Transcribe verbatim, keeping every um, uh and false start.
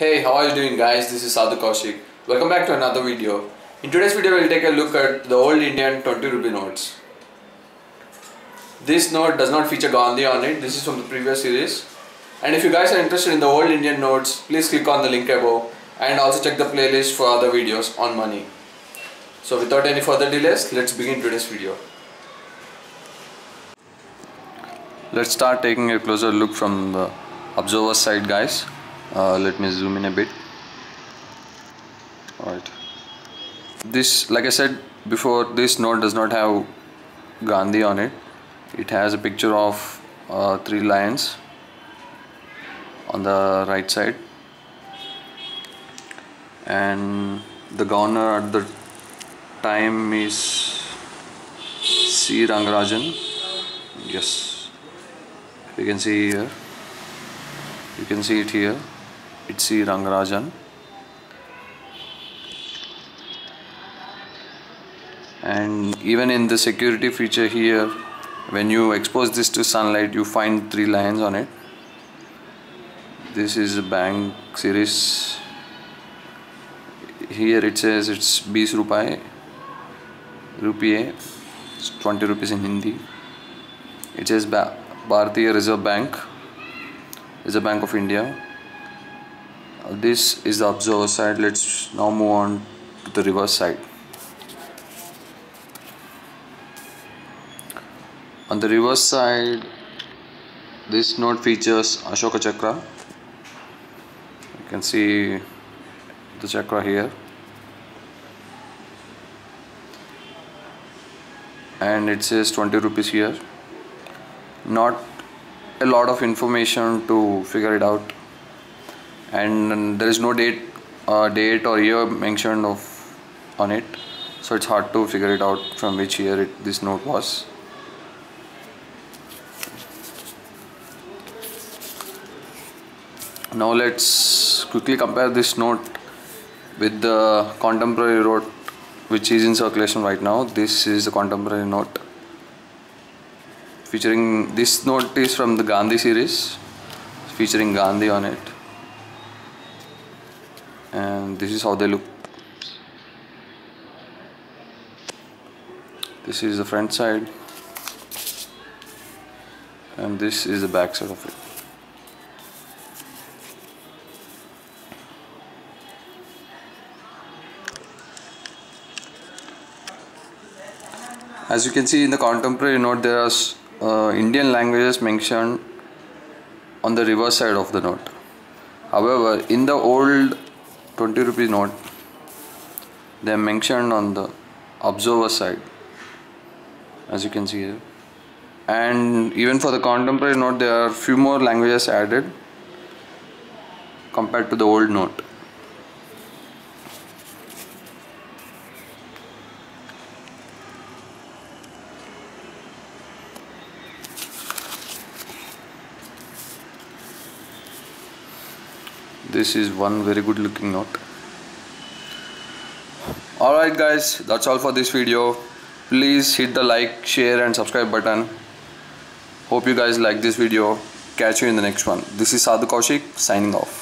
Hey, how are you doing guys? This is Sadhu Kaushik. Welcome back to another video. In today's video, we will take a look at the old Indian twenty rupee notes. This note does not feature Gandhi on it. This is from the previous series. And if you guys are interested in the old Indian notes, please click on the link above and also check the playlist for other videos on money. So without any further delays, let's begin today's video. Let's start taking a closer look from the observer's side, guys. Uh, let me zoom in a bit. Alright. This, like I said before, this note does not have Gandhi on it. It has a picture of uh, three lions on the right side, and the governor at the time is C. Rangarajan. Yes, you can see here. You can see it here. It's C. Rangarajan. And even in the security feature here, when you expose this to sunlight, you find three lions on it. This is a bank series. Here it says it's twenty rupees, it's twenty rupees in Hindi. It says Bharatiya Reserve Bank, Reserve Bank of India. This is the observer side. Let's now move on to the reverse side. On the reverse side, this note features Ashoka Chakra. You can see the chakra here, and it says twenty rupees here. Not a lot of information to figure it out, and there is no date, uh, date or year mentioned of on it, so it's hard to figure it out from which year it, this note was. Now let's quickly compare this note with the contemporary note which is in circulation right now. This is the contemporary note featuring, this note is from the Gandhi series featuring Gandhi on it, and this is how they look. This is the front side and this is the back side of it. As you can see in the contemporary note, there are uh, Indian languages mentioned on the reverse side of the note. However, in the old twenty rupee note, they are mentioned on the observer side, as you can see here. And even for the contemporary note, there are few more languages added compared to the old note. This is one very good looking note. Alright guys, that's all for this video. Please hit the like, share and subscribe button. Hope you guys like this video. Catch you in the next one. This is Sadhu Kaushik signing off.